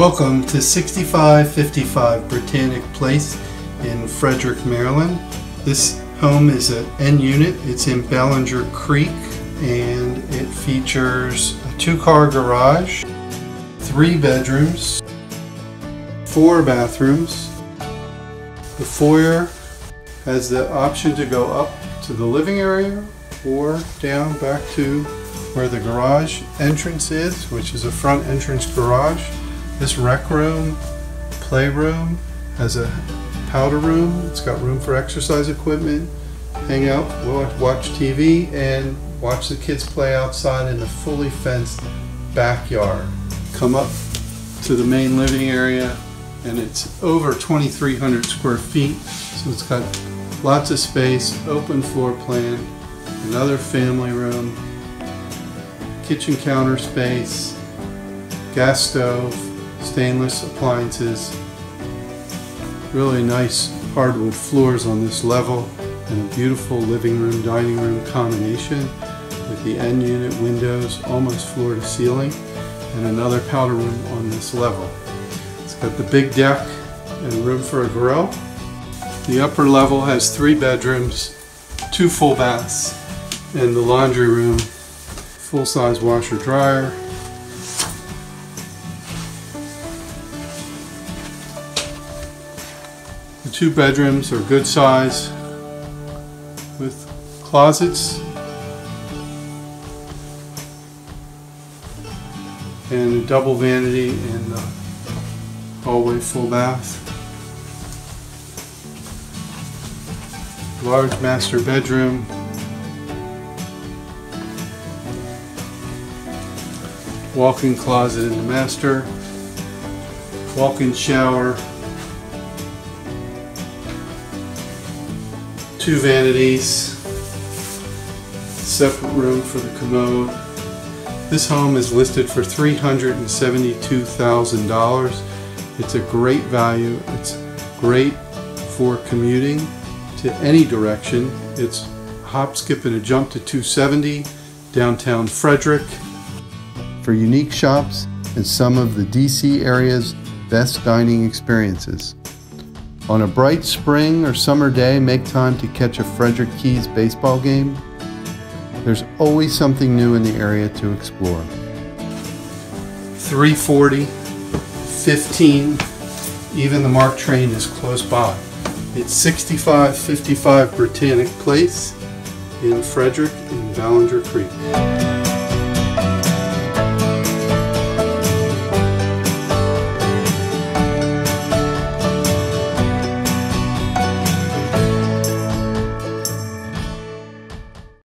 Welcome to 6555 Brittanic Place in Frederick, Maryland. This home is an end unit. It's in Ballenger Creek and it features a two-car garage, 3 bedrooms, 4 bathrooms. The foyer has the option to go up to the living area or down back to where the garage entrance is, which is a front entrance garage. This rec room, playroom, has a powder room. It's got room for exercise equipment, hang out, watch TV, and watch the kids play outside in a fully fenced backyard. Come up to the main living area, and it's over 2,300 square feet, so it's got lots of space, open floor plan, another family room, kitchen counter space, gas stove, stainless appliances, really nice hardwood floors on this level, and a beautiful living room, dining room combination with the end unit windows almost floor to ceiling, and another powder room on this level. It's got the big deck and room for a grill. The upper level has 3 bedrooms, 2 full baths, and the laundry room, full-size washer dryer. The 2 bedrooms are good size with closets and a double vanity in the hallway full bath. Large master bedroom. Walk-in closet in the master. Walk-in shower. 2 vanities, separate room for the commode. This home is listed for $372,000. It's a great value. It's great for commuting to any direction. It's a hop, skip, and a jump to 270, downtown Frederick. For unique shops and some of the DC area's best dining experiences. On a bright spring or summer day, make time to catch a Frederick Keys baseball game. There's always something new in the area to explore. 3:40, 15, even the MARC train is close by. It's 6555 Brittanic Place in Frederick in Ballenger Creek.